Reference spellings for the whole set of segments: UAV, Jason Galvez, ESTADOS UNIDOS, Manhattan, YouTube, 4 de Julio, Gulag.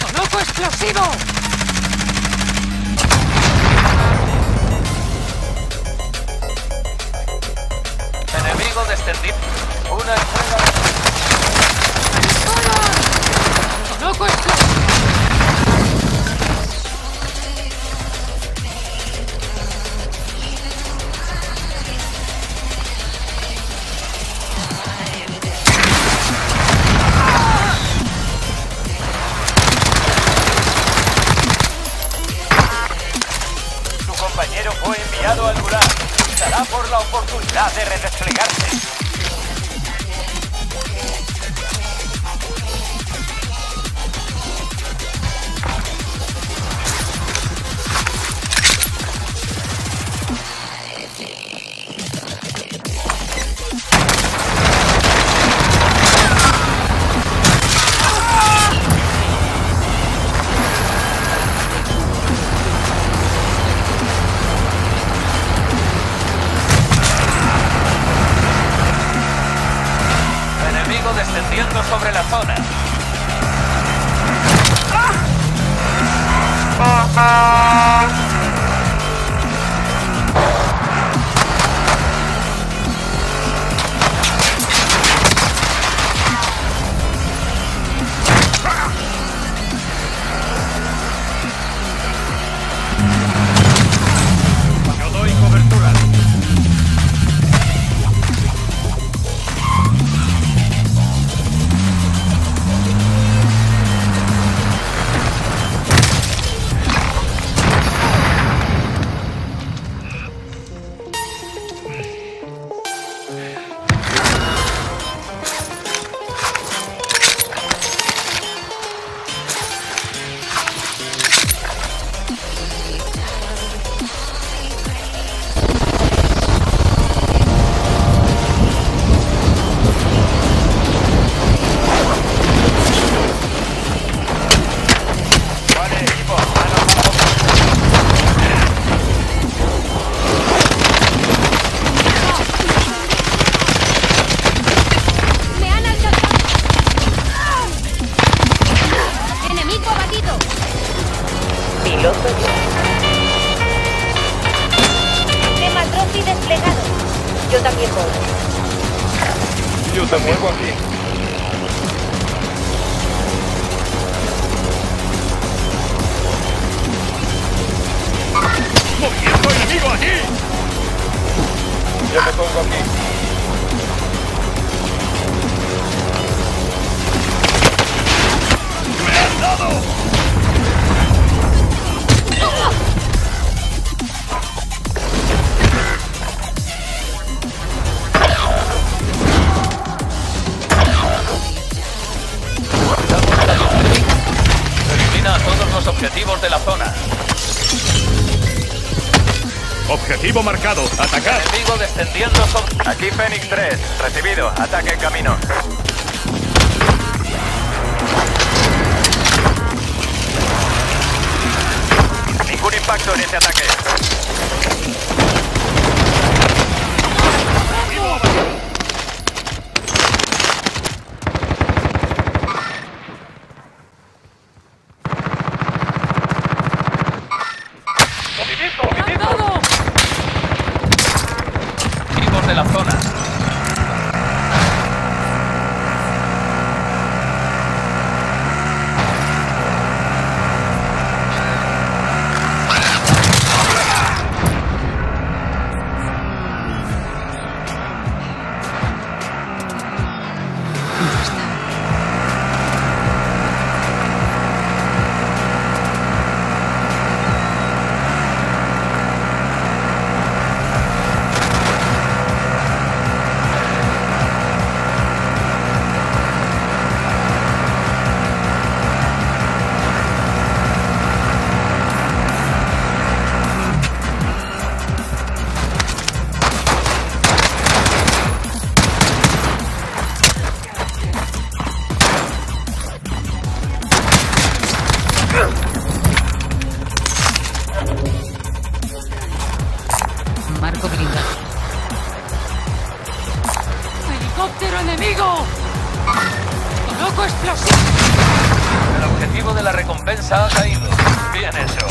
¡Coloco explosivo! Enemigo descendido. Una entrega. ¡Coloco explosivo! Fue enviado al Gulag. Estará por la oportunidad de redesplegarse. Descendiendo sobre la zona. Yo también voy. Yo también voy aquí. ¡Movimiento enemigo aquí! Yo me pongo aquí. Objetivos de la zona. Objetivo marcado. Atacar. Enemigo descendiendo sobre... Aquí Fénix 3. Recibido. Ataque en camino. Ningún impacto en ese ataque. De la zona. ¡Tengo explosión! El objetivo de la recompensa ha caído. Bien hecho.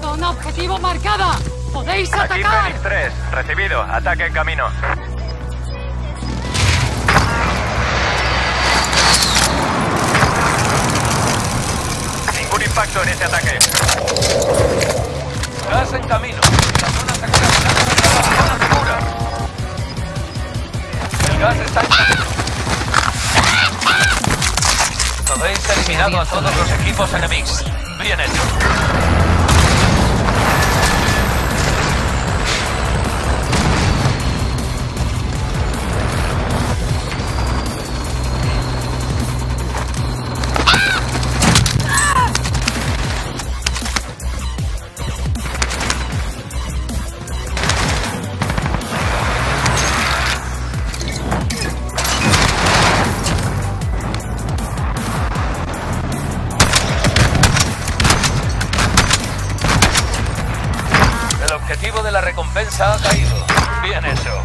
Zona objetivo marcada. ¡Podéis atacar! Aquí Fenix 3. Recibido. Ataque en camino. Ningún impacto en este ataque. Gas en camino. La zona segura está en la zona segura. El gas está en camino. Habéis eliminado a todos los equipos enemigos. Bien hecho. La recompensa ha caído. Bien hecho.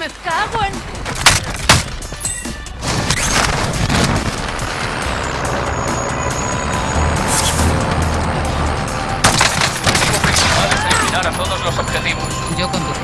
Me cago en... El objetivo principal es eliminar a todos los objetivos. Yo conduzco.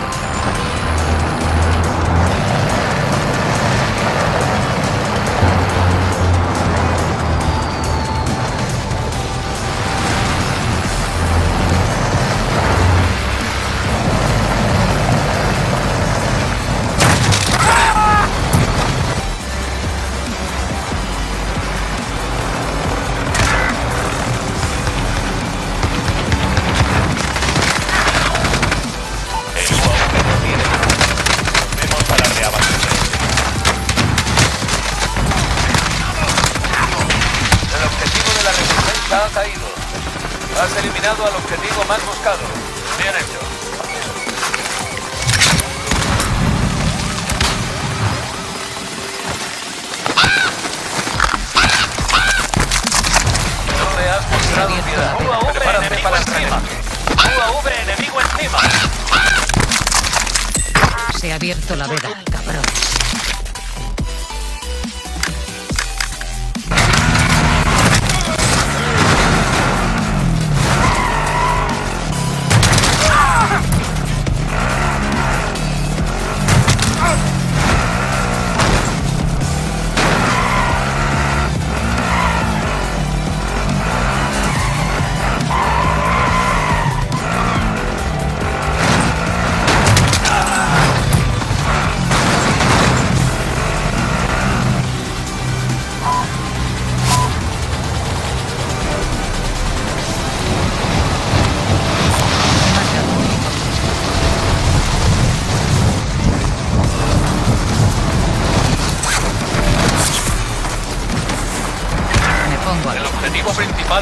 Ha caído. Has eliminado al objetivo más buscado. Bien hecho. No le has mostrado piedad. Prepárate para el remate. UAV enemigo encima. Se ha abierto la veda, cabrón.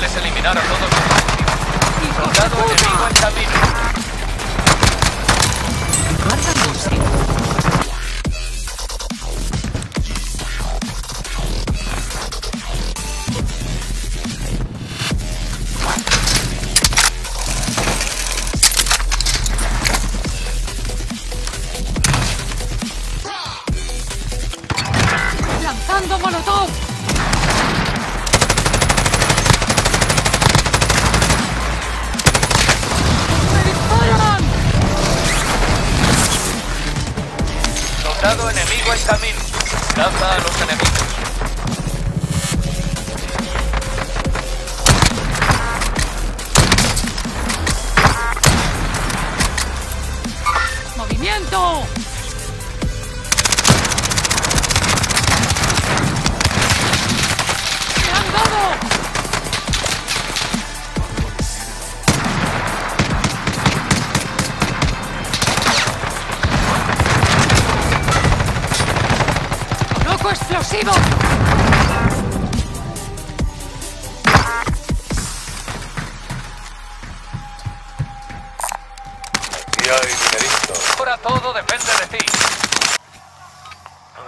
Es eliminar a todos los soldados enemigos en camino. Lanzando molotov. Soldado enemigo en camino. Caza a los enemigos. ¡Movimiento! ¡Me han dado! ¡Explosivo! Y ahí, listo. Ahora todo depende de ti.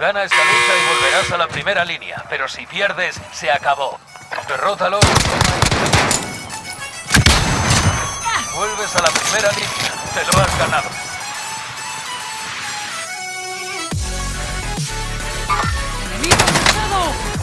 Gana esta lucha y volverás a la primera línea, pero si pierdes, se acabó. Derrótalo. Vuelves a la primera línea, te lo has ganado. ¡Enemigo lanzado!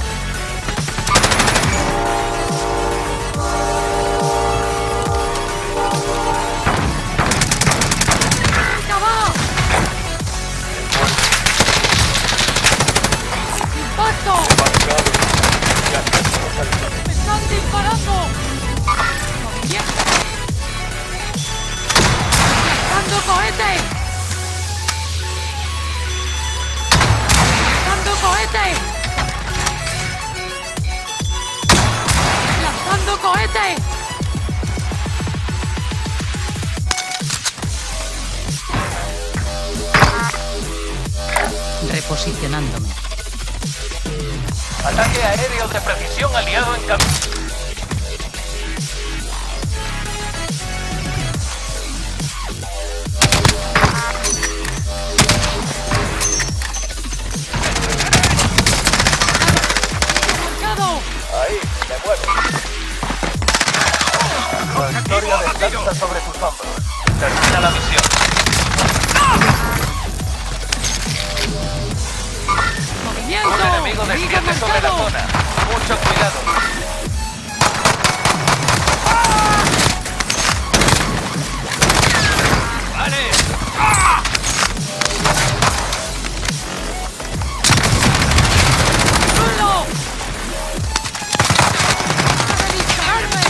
Reposicionándome. Ataque aéreo de precisión aliado en camino. Ahí, me muevo. La historia descansa sobre tus hombros. Termina la misión. Un enemigo despierte sobre la zona. Mucho cuidado. Vale. ¡Solo! ¡Para dispararme!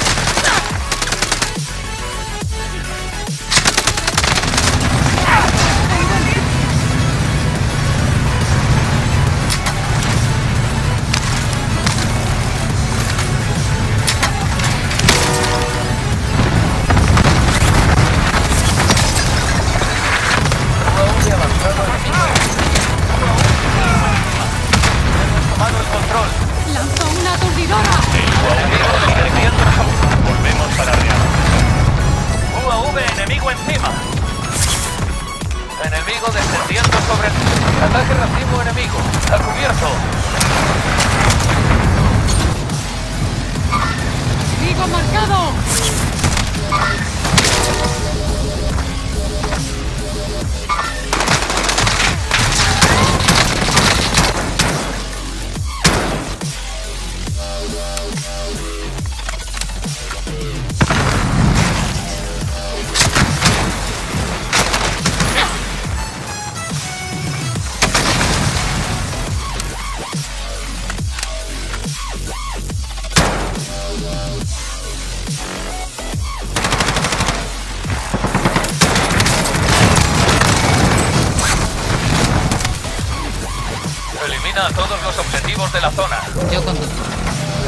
A todos los objetivos de la zona. Yo conduzco.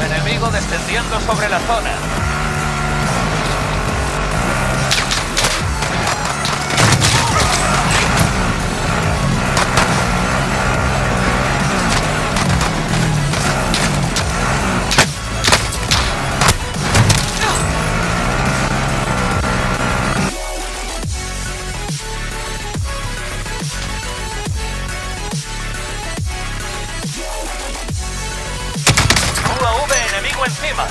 Enemigo descendiendo sobre la zona. Encima.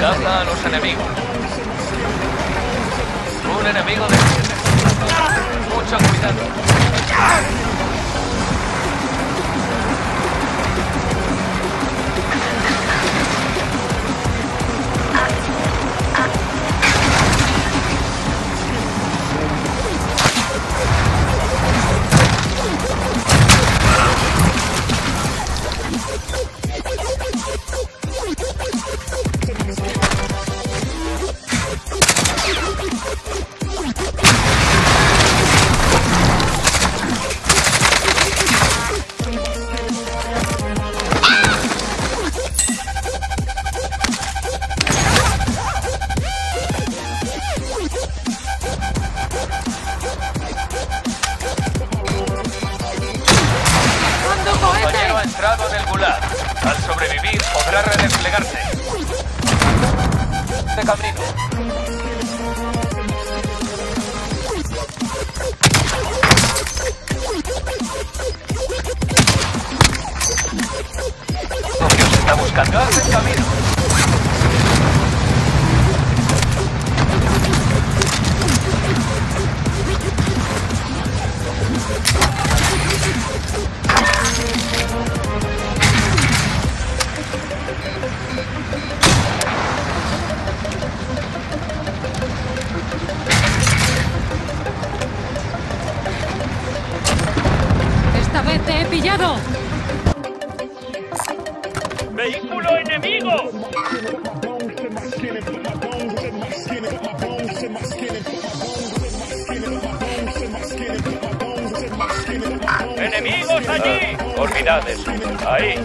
Caza a los enemigos. Un enemigo de... Mucho cuidado. camino. Dios está buscando el camino. Esta vez te he pillado. ¡Vehículo enemigo! ¡Enemigos allí! Orbitales, ahí.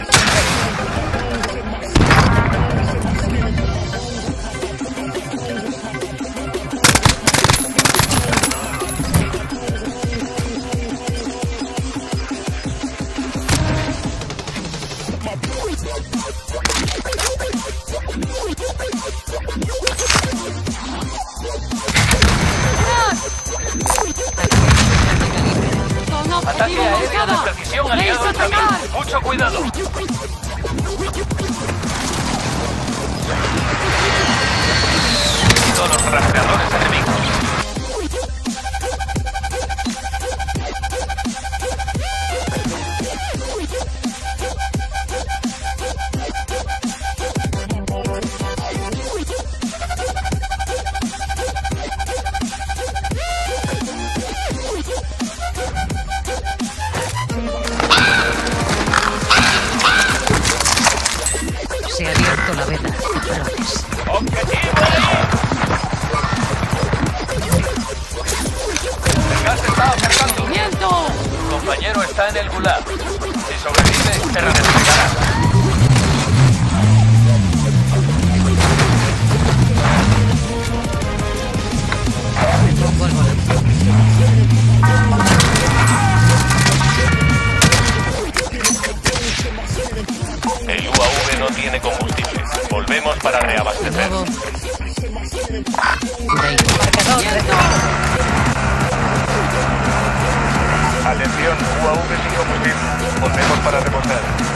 Ataque aéreo de precisión aliado al camión. Mucho cuidado. Todos los rastreadores enemigos. Se ha abierto la veda. ¡Objetivo! El gas está acercando. Tu compañero está en el Gulag. Si sobrevive, te redespegará. El UAV no tiene combustible. Volvemos para reabastecer. Atención, UAV sin combustible. Volvemos para remontar.